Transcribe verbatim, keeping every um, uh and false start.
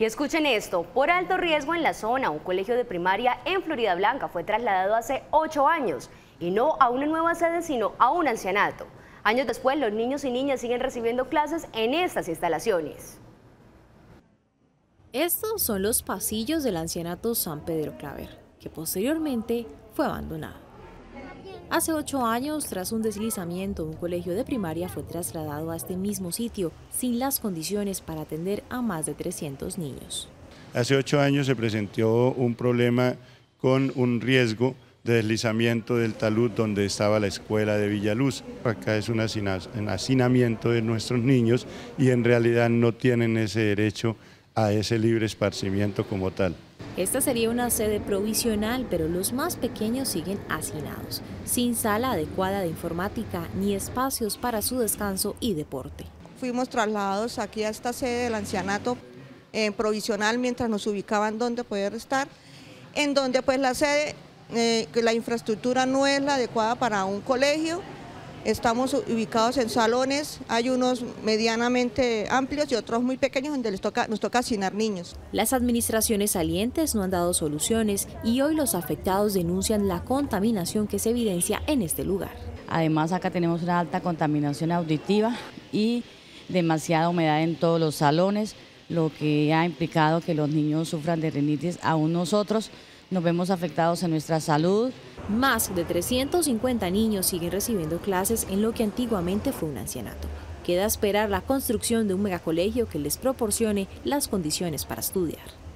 Y escuchen esto, por alto riesgo en la zona, un colegio de primaria en Florida Blanca fue trasladado hace ocho años, y no a una nueva sede, sino a un ancianato. Años después, los niños y niñas siguen recibiendo clases en estas instalaciones. Estos son los pasillos del ancianato San Pedro Claver, que posteriormente fue abandonado. Hace ocho años, tras un deslizamiento, un colegio de primaria fue trasladado a este mismo sitio, sin las condiciones para atender a más de trescientos niños. Hace ocho años se presentó un problema con un riesgo de deslizamiento del talud donde estaba la escuela de Villaluz. Acá es un hacinamiento de nuestros niños y en realidad no tienen ese derecho a ese libre esparcimiento como tal. Esta sería una sede provisional, pero los más pequeños siguen hacinados, sin sala adecuada de informática ni espacios para su descanso y deporte. Fuimos trasladados aquí a esta sede del ancianato eh, provisional mientras nos ubicaban donde poder estar, en donde pues la sede, eh, la infraestructura no es la adecuada para un colegio. Estamos ubicados en salones, hay unos medianamente amplios y otros muy pequeños donde les toca, nos toca hacinar niños. Las administraciones salientes no han dado soluciones y hoy los afectados denuncian la contaminación que se evidencia en este lugar. Además, acá tenemos una alta contaminación auditiva y demasiada humedad en todos los salones, lo que ha implicado que los niños sufran de rinitis. Aún nosotros nos vemos afectados en nuestra salud. Más de trescientos cincuenta niños siguen recibiendo clases en lo que antiguamente fue un ancianato. Queda esperar la construcción de un megacolegio que les proporcione las condiciones para estudiar.